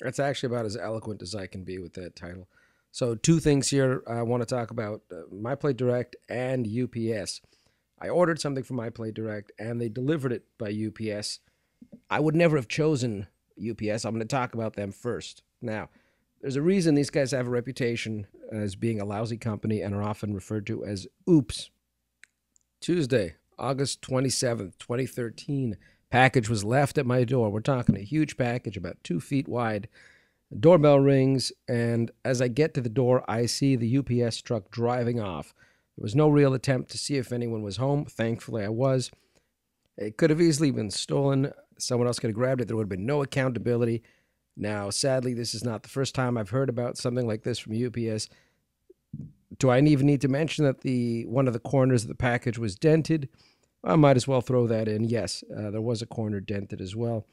That's actually about as eloquent as I can be with that title. So two things here I want to talk about, MyPlay Direct and UPS. I ordered something from MyPlay Direct and they delivered it by UPS. I would never have chosen UPS. I'm going to talk about them first. Now, there's a reason these guys have a reputation as being a lousy company and are often referred to as oops. Tuesday, August 27th, 2013, package was left at my door. We're talking a huge package, about 2 feet wide. The doorbell rings, and as I get to the door, I see the UPS truck driving off. There was no real attempt to see if anyone was home. Thankfully, I was. It could have easily been stolen. Someone else could have grabbed it. There would have been no accountability. Now, sadly, this is not the first time I've heard about something like this from UPS. Do I even need to mention that one of the corners of the package was dented? I might as well throw that in. Yes, there was a corner dented as well.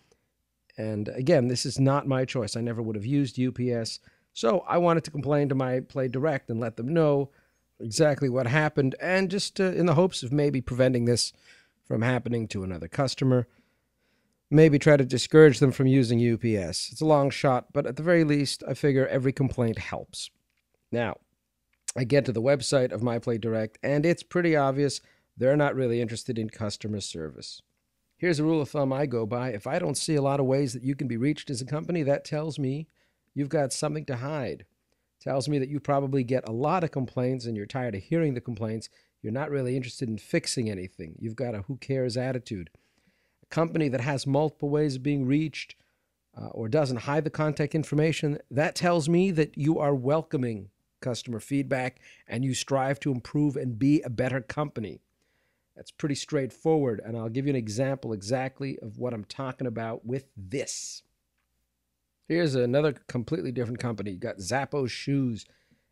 And again, this is not my choice. I never would have used UPS. So I wanted to complain to MyPlay Direct and let them know exactly what happened, and just in the hopes of maybe preventing this from happening to another customer. Maybe try to discourage them from using UPS. It's a long shot, but at the very least, I figure every complaint helps. Now, I get to the website of MyPlay Direct, and it's pretty obvious they're not really interested in customer service. Here's a rule of thumb I go by. If I don't see a lot of ways that you can be reached as a company, that tells me you've got something to hide. It tells me that you probably get a lot of complaints and you're tired of hearing the complaints. You're not really interested in fixing anything. You've got a who cares attitude. Company that has multiple ways of being reached or doesn't hide the contact information, that tells me that you are welcoming customer feedback and you strive to improve and be a better company. That's pretty straightforward, and I'll give you an example exactly of what I'm talking about with this. Here's another completely different company. You got Zappos shoes,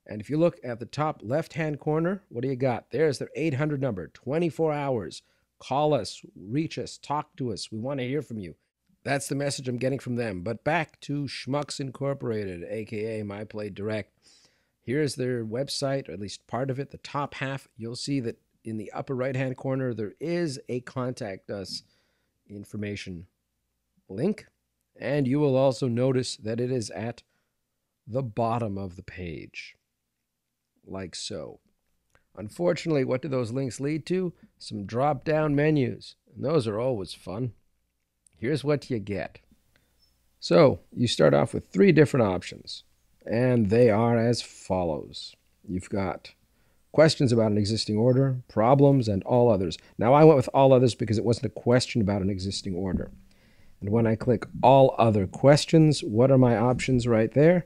and if you look at the top left-hand corner, what do you got? There's their 800 number, 24 hours. Call us, reach us, talk to us. We want to hear from you. That's the message I'm getting from them. But back to Schmucks Incorporated, a.k.a. MyPlay Direct. Here's their website, or at least part of it, the top half. You'll see that in the upper right-hand corner, there is a Contact Us information link. And you will also notice that it is at the bottom of the page, like so. Unfortunately, what do those links lead to? Some drop-down menus. And those are always fun. Here's what you get. So, you start off with three different options. And they are as follows. You've got questions about an existing order, problems, and all others. Now, I went with all others because it wasn't a question about an existing order. And when I click all other questions, what are my options right there?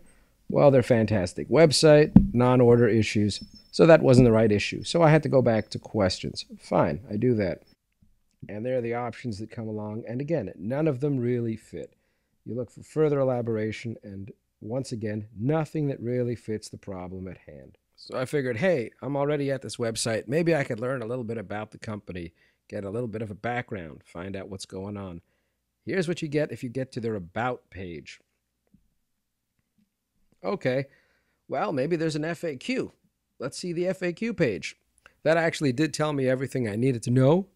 Well, they're fantastic. Website, non-order issues. So that wasn't the right issue. So I had to go back to questions. Fine, I do that. And there are the options that come along. And again, none of them really fit. You look for further elaboration. And once again, nothing that really fits the problem at hand. So I figured, hey, I'm already at this website. Maybe I could learn a little bit about the company, get a little bit of a background, find out what's going on. Here's what you get if you get to their About page. Okay, well, maybe there's an FAQ. Let's see the FAQ page. That actually did tell me everything I needed to know.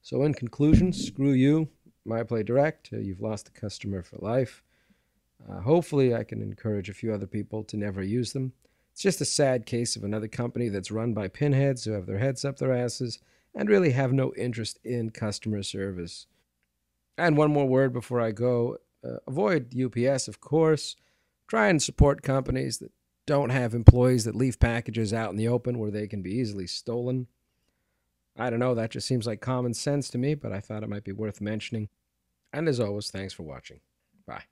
So in conclusion, screw you, MyPlay Direct. You've lost a customer for life. Hopefully I can encourage a few other people to never use them. It's just a sad case of another company that's run by pinheads who have their heads up their asses and really have no interest in customer service. And one more word before I go. Avoid UPS, of course. Try and support companies that don't have employees that leave packages out in the open where they can be easily stolen. I don't know, that just seems like common sense to me, but I thought it might be worth mentioning. And as always, thanks for watching. Bye.